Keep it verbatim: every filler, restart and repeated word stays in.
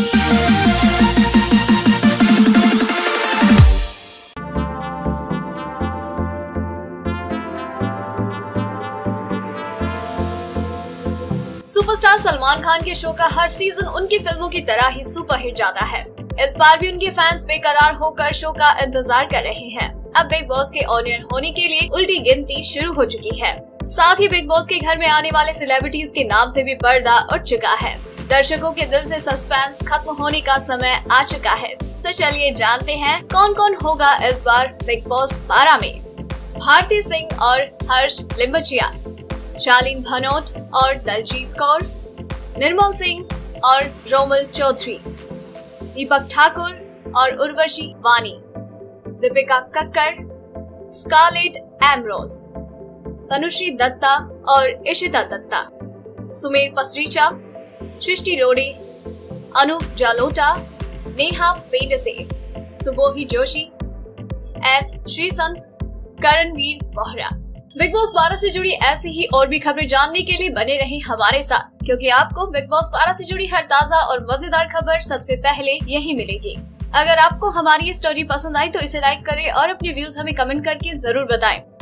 Superstar Salman Khan के show का हर season उनकी फिल्मों की तरह ही सुपरहिट जाता है। इस बार भी उनके फैंस बेकरार होकर शो का इंतजार कर रहे हैं। अब बिग बॉस के ऑन एयर होने के लिए उल्टी गिनती शुरू हो चुकी है। साथ ही बिग बॉस के घर में आने वाले सेलिब्रिटीज के नाम से भी पर्दा उठ चुका है। दर्शकों के दिल से सस्पेंस खत्म होने का समय आ चुका है। तो चलिए जानते हैं कौन कौन होगा इस बार बिग बॉस बारह में। भारती सिंह और हर्ष लिंबचिया, शालीन भनोट और दलजीत कौर, निर्मल सिंह और रोमल चौधरी, दीपक ठाकुर और उर्वशी वानी, दीपिका कक्कड़, स्कारलेट एमरोज, तनुश्री दत्ता और Ishita Dutta, Sumer Pasricha, Srishti Rode, Anu Jalota, Neha Pendse, सुबोही Joshi, S Sreesanth, Karanvir Mohra. Bigg Boss बारह से जुड़ी ऐसी ही और भी खबरें जानने के लिए बने रहें हमारे साथ, क्योंकि आपको बिग बॉस बारह से जुड़ी हर ताज़ा और मजेदार खबर सबसे पहले यही मिलेगी। अगर आपको हमारी ये स्टोरी पसंद आई तो इसे लाइक करें और अपने व्यूज हमें कमेंट करके जरूर बताएं।